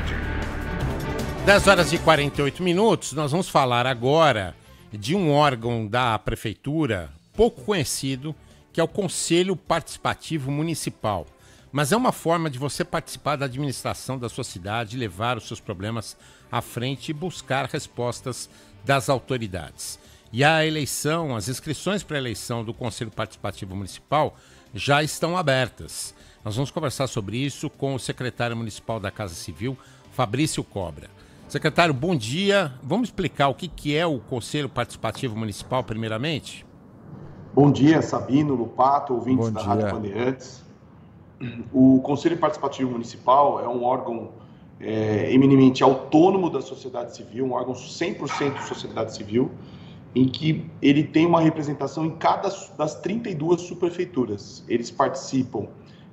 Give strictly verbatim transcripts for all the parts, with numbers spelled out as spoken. cidade. dez horas e quarenta e oito minutos, nós vamos falar agora de um órgão da prefeitura pouco conhecido, que é o Conselho Participativo Municipal. Mas é uma forma de você participar da administração da sua cidade, levar os seus problemas à frente e buscar respostas das autoridades. E a eleição, as inscrições para a eleição do Conselho Participativo Municipal já estão abertas. Nós vamos conversar sobre isso com o secretário municipal da Casa Civil, Fabrício Cobra. Secretário, bom dia. Vamos explicar o que que é o Conselho Participativo Municipal, primeiramente? Bom dia, Sabino, Lupato, ouvintes da Rádio Bandeirantes. O Conselho Participativo Municipal é um órgão é, eminentemente autônomo da sociedade civil, um órgão cem por cento de sociedade civil, em que ele tem uma representação em cada das trinta e duas subprefeituras. Eles participam,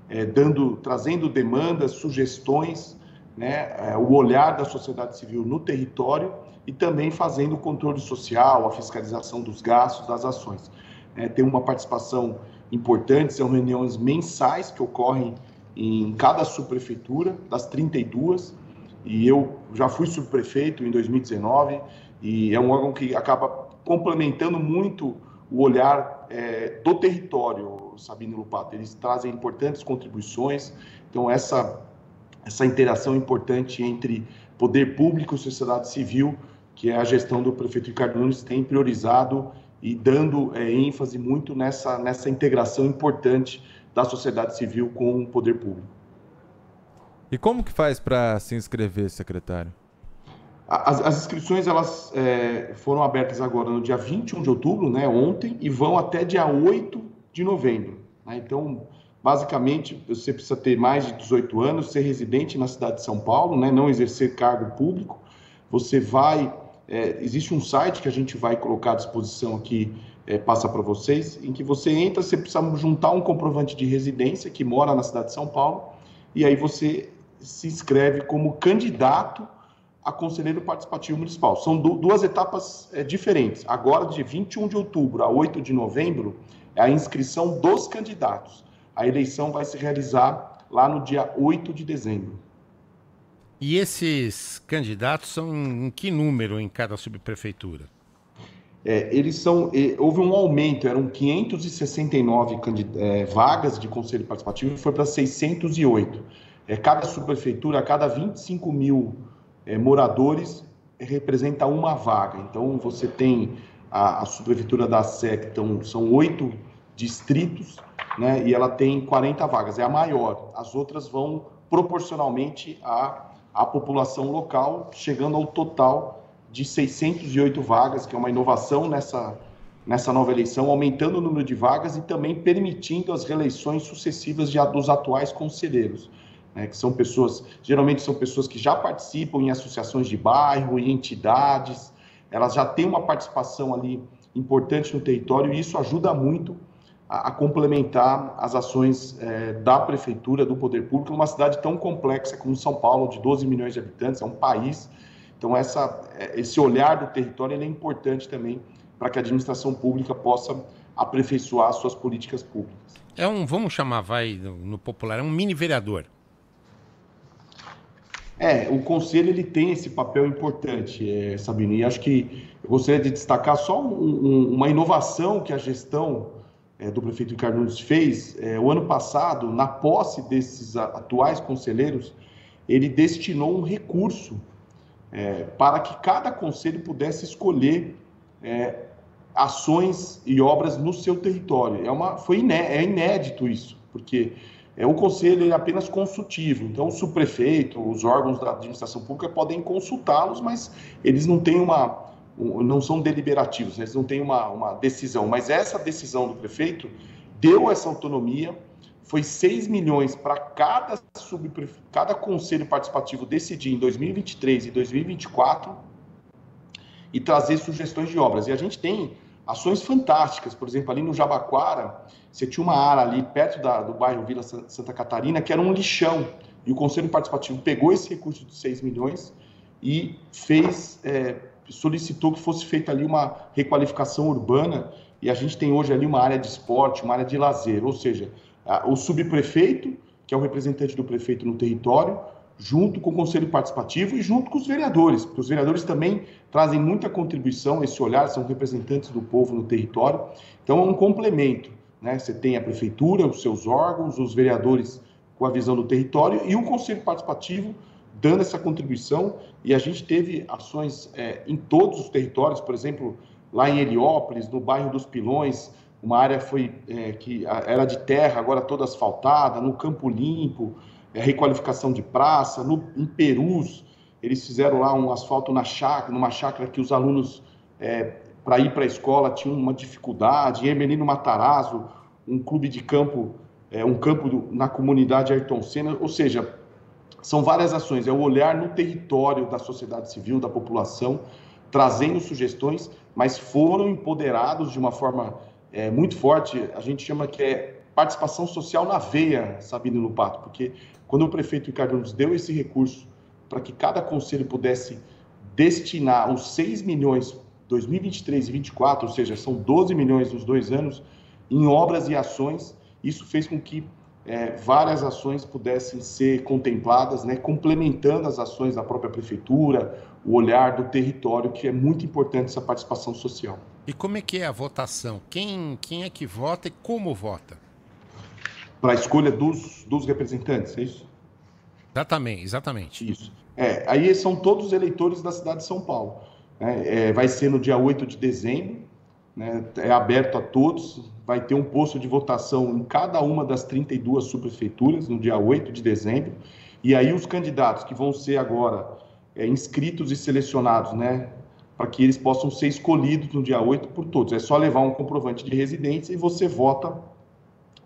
é, dando, trazendo demandas, sugestões, né, é, o olhar da sociedade civil no território e também fazendo o controle social, a fiscalização dos gastos, das ações. É, tem uma participação importante, são reuniões mensais que ocorrem em cada subprefeitura, das trinta e duas, e eu já fui subprefeito em dois mil e dezenove, e é um órgão que acaba complementando muito o olhar é, do território, Sabino, Lupato. Eles trazem importantes contribuições, então essa, essa interação importante entre poder público e sociedade civil, que é a gestão do prefeito Ricardo Nunes, tem priorizado e dando é, ênfase muito nessa, nessa integração importante da sociedade civil com o poder público. E como que faz para se inscrever, secretário? As, as inscrições elas, é, foram abertas agora no dia vinte e um de outubro, né, ontem, e vão até dia oito de novembro. Né? Então, basicamente, você precisa ter mais de dezoito anos, ser residente na cidade de São Paulo, né, não exercer cargo público. Você vai... É, existe um site que a gente vai colocar à disposição aqui, é, passa para vocês, em que você entra, você precisa juntar um comprovante de residência que mora na cidade de São Paulo, e aí você se inscreve como candidato a Conselheiro Participativo Municipal. São du duas etapas é, diferentes. Agora, de vinte e um de outubro a oito de novembro, é a inscrição dos candidatos. A eleição vai se realizar lá no dia oito de dezembro. E esses candidatos são em que número em cada subprefeitura? É, eles são... Houve um aumento, eram quinhentas e sessenta e nove é, vagas de Conselho Participativo, foi para seiscentas e oito. É, cada subprefeitura, a cada vinte e cinco mil... É, moradores, representa uma vaga. Então, você tem a, a subprefeitura da S E C, então, são oito distritos, né, e ela tem quarenta vagas, é a maior. As outras vão proporcionalmente à, à população local, chegando ao total de seiscentas e oito vagas, que é uma inovação nessa, nessa nova eleição, aumentando o número de vagas e também permitindo as reeleições sucessivas de, dos atuais conselheiros. É, que são pessoas, geralmente são pessoas que já participam em associações de bairro, em entidades, elas já têm uma participação ali importante no território e isso ajuda muito a, a complementar as ações é, da prefeitura, do poder público, numa cidade tão complexa como São Paulo, de doze milhões de habitantes, é um país, então essa, esse olhar do território ele é importante também para que a administração pública possa aperfeiçoar suas políticas públicas. É um, vamos chamar, vai no popular, é um mini vereador. É, o Conselho ele tem esse papel importante, é, Sabino, e acho que eu gostaria de destacar só um, um, uma inovação que a gestão é, do prefeito Ricardo Nunes fez. É, o ano passado, na posse desses atuais conselheiros, ele destinou um recurso é, para que cada conselho pudesse escolher é, ações e obras no seu território. É, uma, foi iné, é inédito isso, porque... É, o conselho ele é apenas consultivo, então o subprefeito, os órgãos da administração pública podem consultá-los, mas eles não têm uma, não são deliberativos, eles não têm uma, uma decisão. Mas essa decisão do prefeito deu essa autonomia, foi seis milhões para cada, cada conselho participativo decidir em dois mil e vinte e três e dois mil e vinte e quatro e trazer sugestões de obras. E a gente tem ações fantásticas, por exemplo, ali no Jabaquara, você tinha uma área ali perto da, do bairro Vila Santa Catarina, que era um lixão, e o Conselho Participativo pegou esse recurso de seis milhões e fez, é, solicitou que fosse feita ali uma requalificação urbana, e a gente tem hoje ali uma área de esporte, uma área de lazer, ou seja, a, o subprefeito, que é o representante do prefeito no território, junto com o Conselho Participativo e junto com os vereadores, porque os vereadores também trazem muita contribuição, esse olhar, são representantes do povo no território, então é um complemento, né? Você tem a prefeitura, os seus órgãos, os vereadores com a visão do território e o Conselho Participativo dando essa contribuição, e a gente teve ações é, em todos os territórios, por exemplo, lá em Heliópolis, no bairro dos Pilões, uma área foi, é, que era de terra, agora toda asfaltada, no Campo Limpo, é, requalificação de praça, no, em Perus, eles fizeram lá um asfalto na chácara, numa chácara que os alunos, é, para ir para a escola, tinham uma dificuldade, em no Matarazzo, um clube de campo, é, um campo do, na comunidade Ayrton Senna, ou seja, são várias ações, é o olhar no território da sociedade civil, da população, trazendo sugestões, mas foram empoderados de uma forma é, muito forte, a gente chama que é participação social na veia, Sabino Lupato, porque quando o prefeito Ricardo Nunes deu esse recurso para que cada conselho pudesse destinar os seis milhões, dois mil e vinte e três e dois mil e vinte e quatro, ou seja, são doze milhões nos dois anos, em obras e ações, isso fez com que É, várias ações pudessem ser contempladas, né, complementando as ações da própria prefeitura, o olhar do território, que é muito importante essa participação social. E como é que é a votação? Quem, quem é que vota e como vota? Para a escolha dos, dos representantes, é isso? Exatamente, exatamente. Isso. É, aí são todos os eleitores da cidade de São Paulo. É, é, vai ser no dia oito de dezembro. É aberto a todos, vai ter um posto de votação em cada uma das trinta e duas subprefeituras, no dia oito de dezembro, e aí os candidatos que vão ser agora é, inscritos e selecionados, né, para que eles possam ser escolhidos no dia oito por todos. É só levar um comprovante de residência e você vota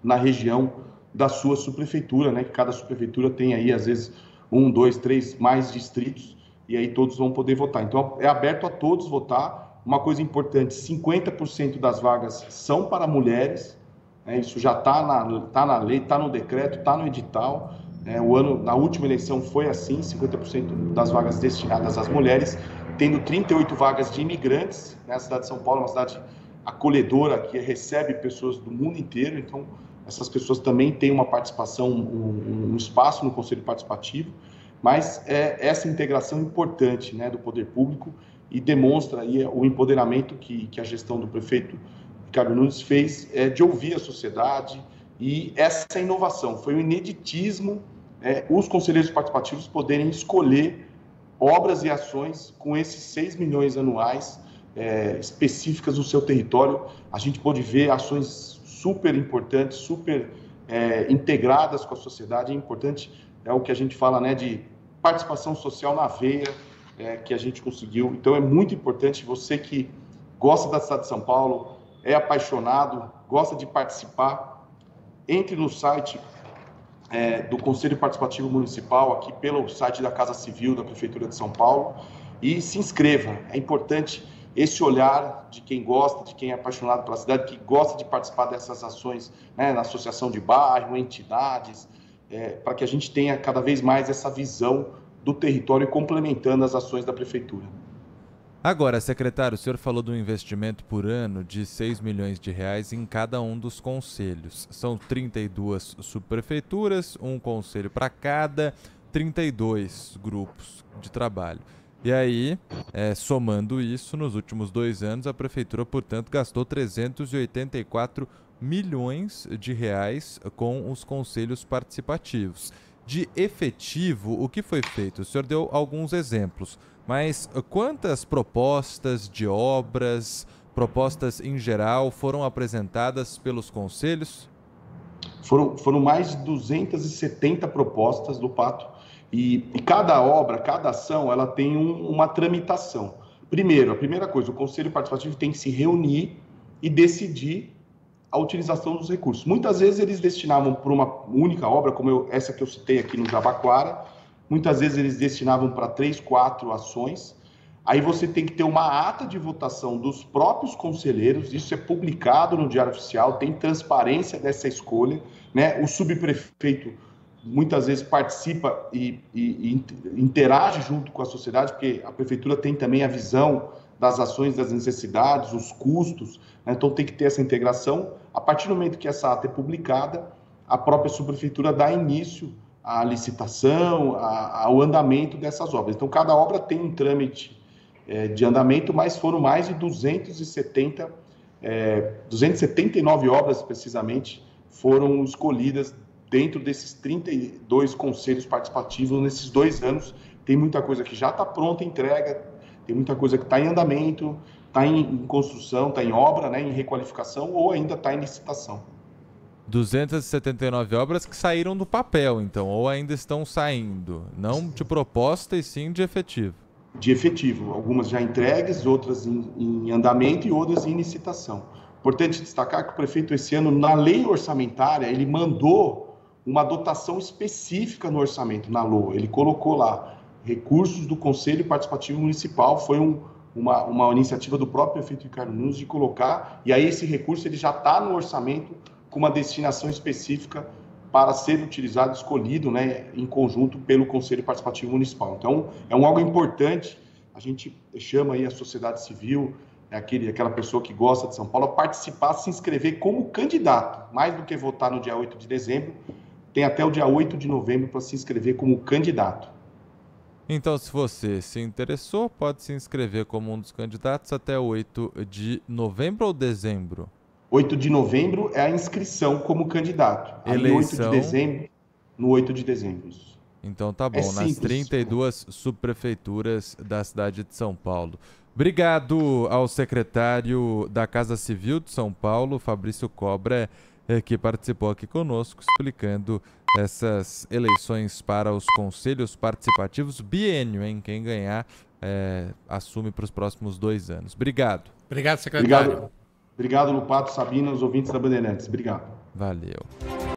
na região da sua subprefeitura, né, que cada subprefeitura tem aí, às vezes, um, dois, três, mais distritos, e aí todos vão poder votar. Então, é aberto a todos votar. Uma coisa importante, cinquenta por cento das vagas são para mulheres, né? Isso já está na, tá na lei, está no decreto, está no edital. Né? O ano, na última eleição foi assim, cinquenta por cento das vagas destinadas às mulheres, tendo trinta e oito vagas de imigrantes. Né? A cidade de São Paulo é uma cidade acolhedora, que recebe pessoas do mundo inteiro, então essas pessoas também têm uma participação, um, um espaço no Conselho Participativo, mas é essa integração importante, né, do poder público, e demonstra aí o empoderamento que, que a gestão do prefeito Ricardo Nunes fez é, de ouvir a sociedade e essa inovação. Foi um ineditismo é, os conselheiros participativos poderem escolher obras e ações com esses seis milhões anuais é, específicas no seu território. A gente pôde ver ações super importantes, super é, integradas com a sociedade. É importante, é o que a gente fala, né, de participação social na veia, É, que a gente conseguiu. Então é muito importante, você que gosta da cidade de São Paulo, é apaixonado, gosta de participar, entre no site é, do Conselho Participativo Municipal, aqui pelo site da Casa Civil da Prefeitura de São Paulo, e se inscreva. É importante esse olhar de quem gosta, de quem é apaixonado pela cidade, que gosta de participar dessas ações, né, na associação de bairro, entidades, é, para que a gente tenha cada vez mais essa visão do território, complementando as ações da prefeitura. Agora, secretário, o senhor falou do investimento por ano de seis milhões de reais em cada um dos conselhos. São trinta e duas subprefeituras, um conselho para cada, trinta e dois grupos de trabalho. E aí, é, somando isso, nos últimos dois anos, a prefeitura, portanto, gastou trezentos e oitenta e quatro milhões de reais com os conselhos participativos. De efetivo, o que foi feito? O senhor deu alguns exemplos, mas quantas propostas de obras, propostas em geral, foram apresentadas pelos conselhos? Foram, foram mais de duzentas e setenta propostas, Lupato, e, e cada obra, cada ação, ela tem um, uma tramitação. Primeiro, a primeira coisa, o Conselho Participativo tem que se reunir e decidir a utilização dos recursos. Muitas vezes eles destinavam para uma única obra, como eu, essa que eu citei aqui no Jabaquara, muitas vezes eles destinavam para três, quatro ações, aí você tem que ter uma ata de votação dos próprios conselheiros, isso é publicado no Diário Oficial, tem transparência dessa escolha, né? O subprefeito muitas vezes participa e, e, e interage junto com a sociedade, porque a prefeitura tem também a visão das ações, das necessidades, os custos, né? Então tem que ter essa integração. A partir do momento que essa ata é publicada, a própria subprefeitura dá início à licitação, a, ao andamento dessas obras. Então, cada obra tem um trâmite é, de andamento, mas foram mais de duzentos e setenta, é, duzentas e setenta e nove obras, precisamente, foram escolhidas dentro desses trinta e dois conselhos participativos nesses dois anos. Tem muita coisa que já está pronta, entrega, tem muita coisa que está em andamento, está em, em construção, está em obra, né, em requalificação, ou ainda está em licitação. duzentas e setenta e nove obras que saíram do papel, então, ou ainda estão saindo, não de proposta e sim de efetivo. De efetivo, algumas já entregues, outras em, em andamento e outras em licitação. Importante destacar que o prefeito esse ano, na lei orçamentária, ele mandou uma dotação específica no orçamento, na L O A. Ele colocou lá recursos do Conselho Participativo Municipal, foi um, uma, uma iniciativa do próprio prefeito Ricardo Nunes de colocar, e aí esse recurso ele já está no orçamento com uma destinação específica para ser utilizado, escolhido, né, em conjunto pelo Conselho Participativo Municipal. Então, é um algo importante, a gente chama aí a sociedade civil, aquele, aquela pessoa que gosta de São Paulo, a participar, se inscrever como candidato, mais do que votar no dia oito de dezembro, tem até o dia oito de novembro para se inscrever como candidato. Então, se você se interessou, pode se inscrever como um dos candidatos até oito de novembro ou dezembro? oito de novembro é a inscrição como candidato. Eleição... Aí, oito de dezembro, no oito de dezembro. Então tá bom, é nas trinta e duas subprefeituras da cidade de São Paulo. Obrigado ao secretário da Casa Civil de São Paulo, Fabrício Cobra, que participou aqui conosco, explicando essas eleições para os conselhos participativos, biênio, hein? Quem ganhar é, assume para os próximos dois anos. Obrigado. Obrigado, secretário. Obrigado. Obrigado, Lupato, Sabina, os ouvintes da Bandeirantes. Obrigado. Valeu.